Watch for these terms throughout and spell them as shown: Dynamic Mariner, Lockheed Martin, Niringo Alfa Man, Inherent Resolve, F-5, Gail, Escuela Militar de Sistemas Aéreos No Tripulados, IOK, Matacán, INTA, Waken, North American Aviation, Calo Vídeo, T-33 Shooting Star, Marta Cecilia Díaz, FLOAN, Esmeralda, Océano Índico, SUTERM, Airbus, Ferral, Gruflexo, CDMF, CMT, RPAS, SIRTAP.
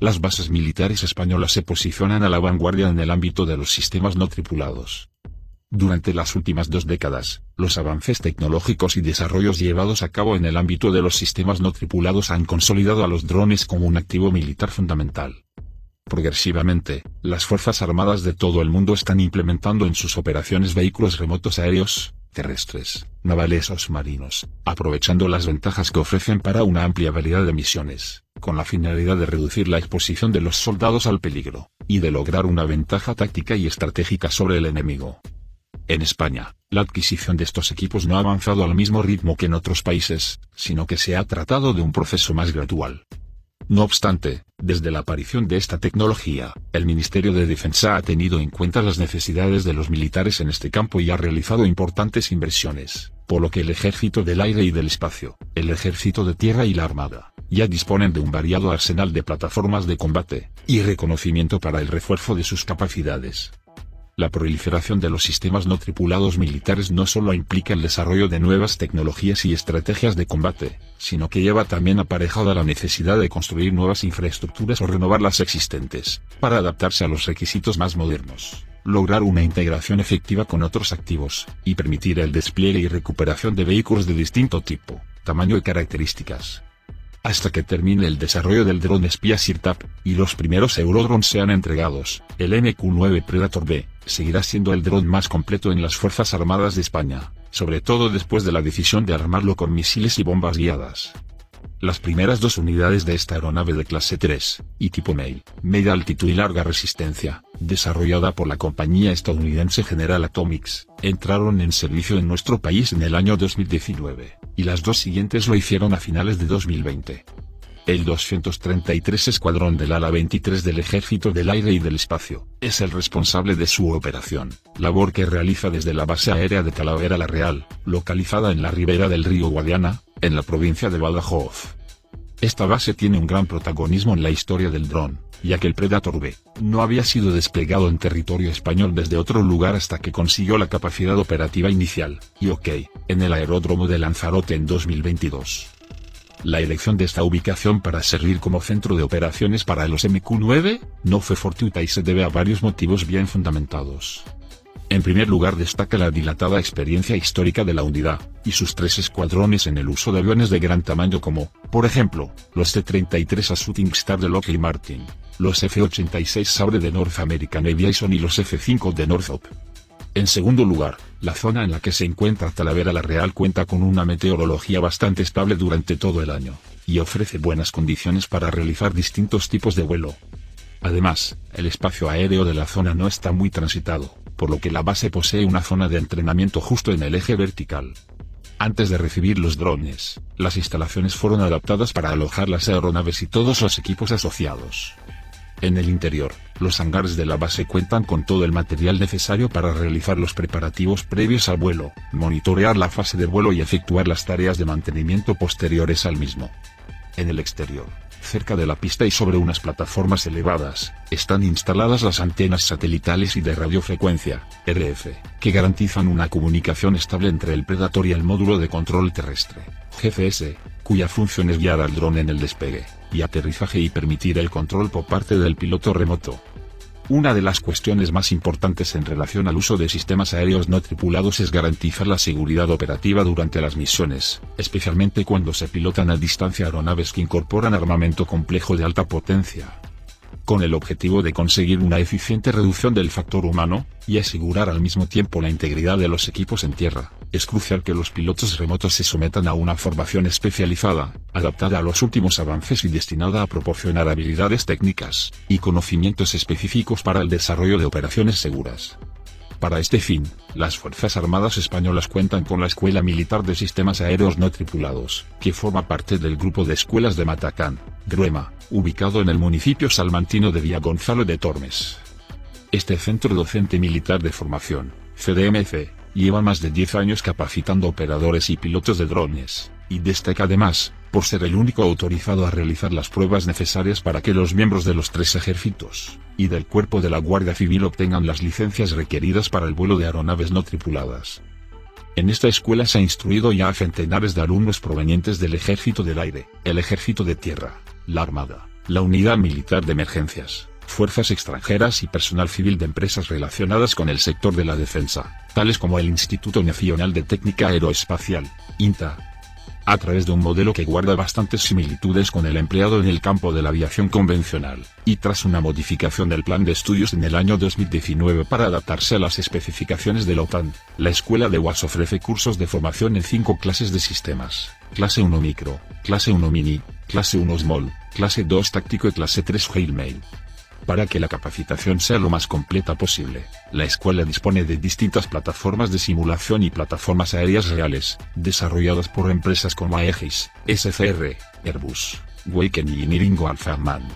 Las bases militares españolas se posicionan a la vanguardia en el ámbito de los sistemas no tripulados. Durante las últimas dos décadas, los avances tecnológicos y desarrollos llevados a cabo en el ámbito de los sistemas no tripulados han consolidado a los drones como un activo militar fundamental. Progresivamente, las Fuerzas Armadas de todo el mundo están implementando en sus operaciones vehículos remotos aéreos, terrestres, navales o submarinos, aprovechando las ventajas que ofrecen para una amplia variedad de misiones, con la finalidad de reducir la exposición de los soldados al peligro, y de lograr una ventaja táctica y estratégica sobre el enemigo. En España, la adquisición de estos equipos no ha avanzado al mismo ritmo que en otros países, sino que se ha tratado de un proceso más gradual. No obstante, desde la aparición de esta tecnología, el Ministerio de Defensa ha tenido en cuenta las necesidades de los militares en este campo y ha realizado importantes inversiones, por lo que el Ejército del Aire y del Espacio, el Ejército de Tierra y la Armada, ya disponen de un variado arsenal de plataformas de combate y reconocimiento para el refuerzo de sus capacidades. La proliferación de los sistemas no tripulados militares no solo implica el desarrollo de nuevas tecnologías y estrategias de combate, sino que lleva también aparejada la necesidad de construir nuevas infraestructuras o renovar las existentes, para adaptarse a los requisitos más modernos, lograr una integración efectiva con otros activos, y permitir el despliegue y recuperación de vehículos de distinto tipo, tamaño y características. Hasta que termine el desarrollo del dron espía SIRTAP, y los primeros Eurodrones sean entregados, el MQ-9 Predator B, seguirá siendo el dron más completo en las Fuerzas Armadas de España, sobre todo después de la decisión de armarlo con misiles y bombas guiadas. Las primeras dos unidades de esta aeronave de clase 3, y tipo Gail, media altitud y larga resistencia, desarrollada por la compañía estadounidense General Atomics, entraron en servicio en nuestro país en el año 2019, y las dos siguientes lo hicieron a finales de 2020. El 233 Escuadrón del Ala 23 del Ejército del Aire y del Espacio, es el responsable de su operación, labor que realiza desde la base aérea de Talavera la Real, localizada en la ribera del río Guadiana, en la provincia de Badajoz. Esta base tiene un gran protagonismo en la historia del dron, ya que el Predator B no había sido desplegado en territorio español desde otro lugar hasta que consiguió la capacidad operativa inicial, IOK, en el aeródromo de Lanzarote en 2022. La elección de esta ubicación para servir como centro de operaciones para los MQ-9 no fue fortuita y se debe a varios motivos bien fundamentados. En primer lugar destaca la dilatada experiencia histórica de la unidad, y sus tres escuadrones en el uso de aviones de gran tamaño como, por ejemplo, los T-33 Shooting Star de Lockheed Martin, los F-86 Sabre de North American Aviation y los F-5 de Northrop. En segundo lugar, la zona en la que se encuentra Talavera la Real cuenta con una meteorología bastante estable durante todo el año, y ofrece buenas condiciones para realizar distintos tipos de vuelo. Además, el espacio aéreo de la zona no está muy transitado, por lo que la base posee una zona de entrenamiento justo en el eje vertical. Antes de recibir los drones, las instalaciones fueron adaptadas para alojar las aeronaves y todos los equipos asociados. En el interior, los hangares de la base cuentan con todo el material necesario para realizar los preparativos previos al vuelo, monitorear la fase de vuelo y efectuar las tareas de mantenimiento posteriores al mismo. En el exterior, cerca de la pista y sobre unas plataformas elevadas, están instaladas las antenas satelitales y de radiofrecuencia, RF, que garantizan una comunicación estable entre el Predator y el módulo de control terrestre, GCS, cuya función es guiar al dron en el despegue y aterrizaje y permitir el control por parte del piloto remoto. Una de las cuestiones más importantes en relación al uso de sistemas aéreos no tripulados es garantizar la seguridad operativa durante las misiones, especialmente cuando se pilotan a distancia aeronaves que incorporan armamento complejo de alta potencia. Con el objetivo de conseguir una eficiente reducción del factor humano, y asegurar al mismo tiempo la integridad de los equipos en tierra, es crucial que los pilotos remotos se sometan a una formación especializada, adaptada a los últimos avances y destinada a proporcionar habilidades técnicas y conocimientos específicos para el desarrollo de operaciones seguras. Para este fin, las Fuerzas Armadas Españolas cuentan con la Escuela Militar de Sistemas Aéreos No Tripulados, que forma parte del grupo de escuelas de Matacán, Gruema, ubicado en el municipio salmantino de Villagonzalo de Tormes. Este centro docente militar de formación, CDMF, lleva más de 10 años capacitando operadores y pilotos de drones, y destaca además, por ser el único autorizado a realizar las pruebas necesarias para que los miembros de los tres ejércitos, y del cuerpo de la Guardia Civil obtengan las licencias requeridas para el vuelo de aeronaves no tripuladas. En esta escuela se ha instruido ya a centenares de alumnos provenientes del Ejército del Aire, el Ejército de Tierra, la Armada, la Unidad Militar de Emergencias, fuerzas extranjeras y personal civil de empresas relacionadas con el sector de la defensa, tales como el Instituto Nacional de Técnica Aeroespacial, INTA, a través de un modelo que guarda bastantes similitudes con el empleado en el campo de la aviación convencional, y tras una modificación del plan de estudios en el año 2019 para adaptarse a las especificaciones de la OTAN, la Escuela de UAS ofrece cursos de formación en 5 clases de sistemas, clase 1 micro, clase 1 mini, clase 1 small, clase 2 táctico y clase 3 Gail. Para que la capacitación sea lo más completa posible, la escuela dispone de distintas plataformas de simulación y plataformas aéreas reales, desarrolladas por empresas como AEGIS, SCR, Airbus, Waken y Niringo Alfa Man.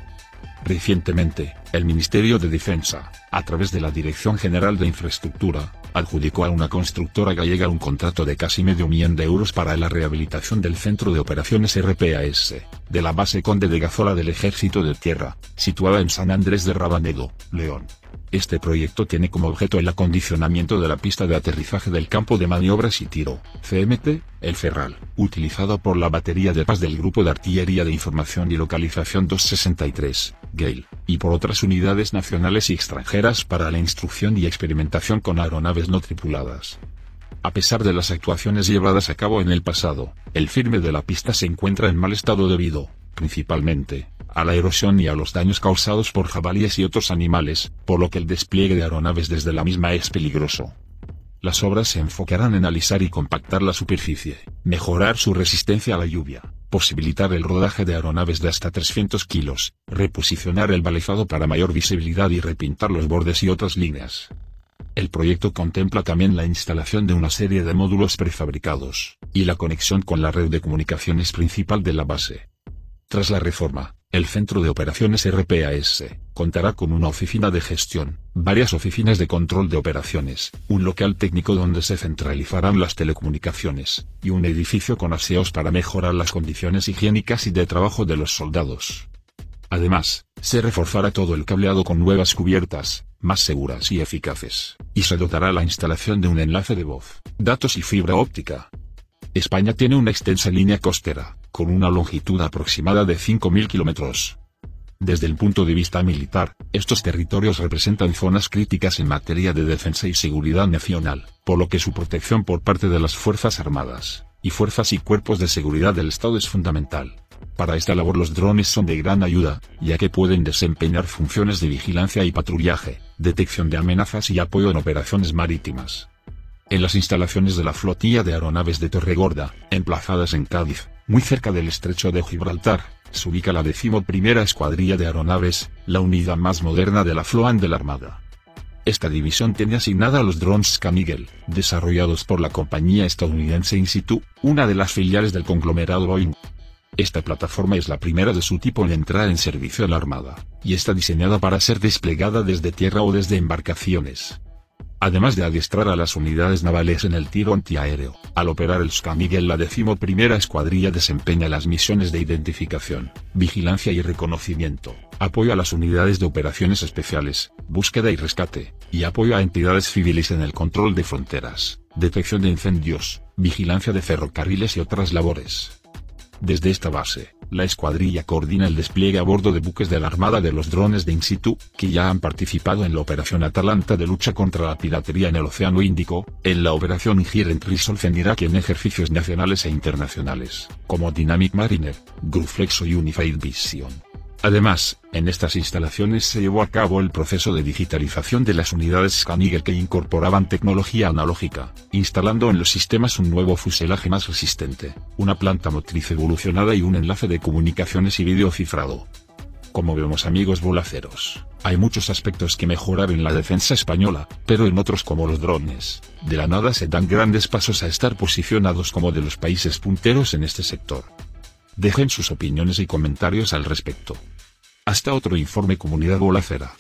Recientemente, el Ministerio de Defensa, a través de la Dirección General de Infraestructura, adjudicó a una constructora gallega un contrato de casi €500.000 para la rehabilitación del Centro de Operaciones RPAS, de la base Conde de Gazola del Ejército de Tierra, situada en San Andrés de Rabanedo, León. Este proyecto tiene como objeto el acondicionamiento de la pista de aterrizaje del campo de maniobras y tiro, CMT, el Ferral, utilizado por la batería de paz del Grupo de Artillería de Información y Localización 263, Gail, y por otras unidades nacionales y extranjeras para la instrucción y experimentación con aeronaves no tripuladas. A pesar de las actuaciones llevadas a cabo en el pasado, el firme de la pista se encuentra en mal estado debido, principalmente, a la erosión y a los daños causados por jabalíes y otros animales, por lo que el despliegue de aeronaves desde la misma es peligroso. Las obras se enfocarán en alisar y compactar la superficie, mejorar su resistencia a la lluvia, posibilitar el rodaje de aeronaves de hasta 300 kilos, reposicionar el balizado para mayor visibilidad y repintar los bordes y otras líneas. El proyecto contempla también la instalación de una serie de módulos prefabricados, y la conexión con la red de comunicaciones principal de la base. Tras la reforma, el Centro de Operaciones RPAS contará con una oficina de gestión, varias oficinas de control de operaciones, un local técnico donde se centralizarán las telecomunicaciones, y un edificio con aseos para mejorar las condiciones higiénicas y de trabajo de los soldados. Además, se reforzará todo el cableado con nuevas cubiertas, más seguras y eficaces, y se dotará la instalación de un enlace de voz, datos y fibra óptica. España tiene una extensa línea costera, con una longitud aproximada de 5.000 kilómetros. Desde el punto de vista militar, estos territorios representan zonas críticas en materia de defensa y seguridad nacional, por lo que su protección por parte de las Fuerzas Armadas, y fuerzas y cuerpos de seguridad del Estado es fundamental. Para esta labor los drones son de gran ayuda, ya que pueden desempeñar funciones de vigilancia y patrullaje, detección de amenazas y apoyo en operaciones marítimas. En las instalaciones de la flotilla de aeronaves de Torregorda, emplazadas en Cádiz, muy cerca del estrecho de Gibraltar, se ubica la 11ª Escuadrilla de Aeronaves, la unidad más moderna de la FLOAN de la Armada. Esta división tiene asignada a los drones ScanEagle, desarrollados por la compañía estadounidense InSitu, una de las filiales del conglomerado Boeing. Esta plataforma es la primera de su tipo en entrar en servicio en la Armada, y está diseñada para ser desplegada desde tierra o desde embarcaciones. Además de adiestrar a las unidades navales en el tiro antiaéreo, al operar el ScanEagle la 11ª Escuadrilla desempeña las misiones de identificación, vigilancia y reconocimiento, apoyo a las unidades de operaciones especiales, búsqueda y rescate, y apoyo a entidades civiles en el control de fronteras, detección de incendios, vigilancia de ferrocarriles y otras labores. Desde esta base, la escuadrilla coordina el despliegue a bordo de buques de la Armada de los drones de InSitu, que ya han participado en la Operación Atalanta de lucha contra la piratería en el Océano Índico, en la Operación Inherent Resolve en Irak y en ejercicios nacionales e internacionales, como Dynamic Mariner, Gruflexo y Unified Vision. Además, en estas instalaciones se llevó a cabo el proceso de digitalización de las unidades ScanEagle que incorporaban tecnología analógica, instalando en los sistemas un nuevo fuselaje más resistente, una planta motriz evolucionada y un enlace de comunicaciones y vídeo cifrado. Como vemos amigos volaceros, hay muchos aspectos que mejorar en la defensa española, pero en otros como los drones, de la nada se dan grandes pasos a estar posicionados como de los países punteros en este sector. Dejen sus opiniones y comentarios al respecto. Hasta otro informe comunidad volacera.